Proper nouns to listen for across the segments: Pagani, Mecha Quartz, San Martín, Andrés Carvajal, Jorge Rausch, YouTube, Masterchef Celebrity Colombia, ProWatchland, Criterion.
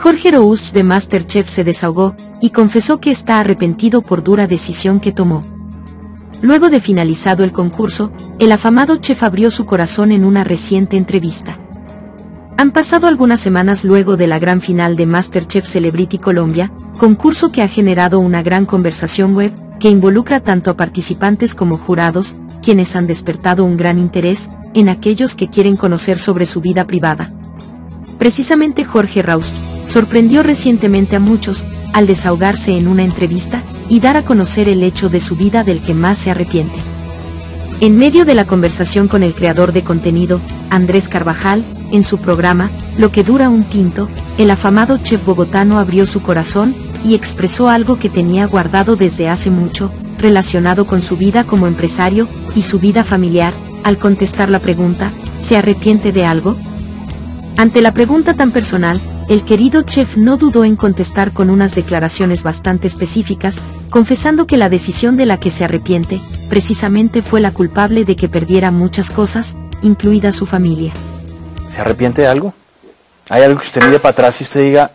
Jorge Rausch de Masterchef se desahogó y confesó que está arrepentido por dura decisión que tomó. Luego de finalizado el concurso, el afamado chef abrió su corazón en una reciente entrevista. Han pasado algunas semanas luego de la gran final de Masterchef Celebrity Colombia, concurso que ha generado una gran conversación web, que involucra tanto a participantes como jurados, quienes han despertado un gran interés en aquellos que quieren conocer sobre su vida privada. Precisamente Jorge Rausch sorprendió recientemente a muchos al desahogarse en una entrevista y dar a conocer el hecho de su vida del que más se arrepiente. En medio de la conversación con el creador de contenido, Andrés Carvajal, en su programa Lo que dura un tinto, el afamado chef bogotano abrió su corazón y expresó algo que tenía guardado desde hace mucho, relacionado con su vida como empresario y su vida familiar. Al contestar la pregunta, ¿se arrepiente de algo? Ante la pregunta tan personal, el querido chef no dudó en contestar con unas declaraciones bastante específicas, confesando que la decisión de la que se arrepiente, precisamente fue la culpable de que perdiera muchas cosas, incluida su familia. ¿Se arrepiente de algo? ¿Hay algo que usted mire para atrás y usted diga,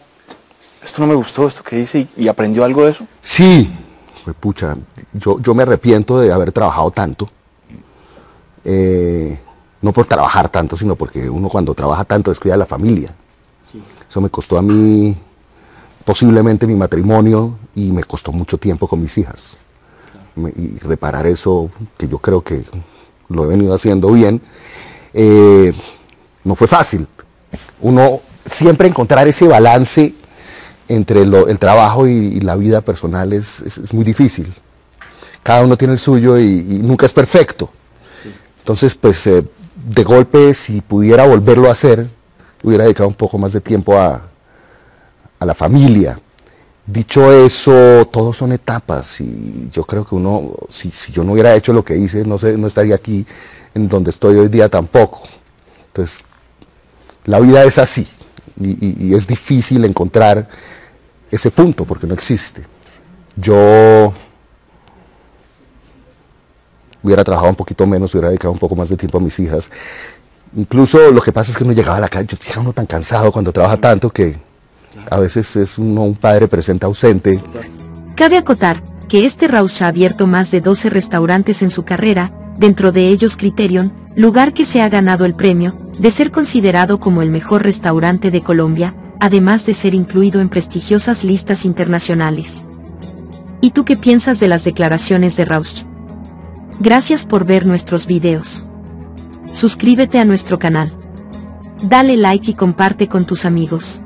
esto no me gustó, esto que hice, y aprendió algo de eso? Sí, pues pucha, yo me arrepiento de haber trabajado tanto. No por trabajar tanto, sino porque uno cuando trabaja tanto descuida a la familia. Sí. Eso me costó a mí, posiblemente, mi matrimonio, y me costó mucho tiempo con mis hijas. Claro. Y reparar eso, que yo creo que lo he venido haciendo bien, no fue fácil. Uno siempre encontrar ese balance entre el trabajo y la vida personal es muy difícil. Cada uno tiene el suyo y nunca es perfecto. Entonces, pues, de golpe, si pudiera volverlo a hacer, hubiera dedicado un poco más de tiempo a la familia. Dicho eso, todo son etapas, y yo creo que uno, si yo no hubiera hecho lo que hice, no estaría aquí en donde estoy hoy día tampoco. Entonces, la vida es así, y es difícil encontrar ese punto, porque no existe. Yo hubiera trabajado un poquito menos, hubiera dedicado un poco más de tiempo a mis hijas. Incluso lo que pasa es que uno llegaba a la calle, yo dije, uno tan cansado cuando trabaja tanto que a veces es uno un padre presente ausente. Cabe acotar que este Rausch ha abierto más de 12 restaurantes en su carrera, dentro de ellos Criterion, lugar que se ha ganado el premio de ser considerado como el mejor restaurante de Colombia, además de ser incluido en prestigiosas listas internacionales. ¿Y tú qué piensas de las declaraciones de Rausch? Gracias por ver nuestros videos. Suscríbete a nuestro canal. Dale like y comparte con tus amigos.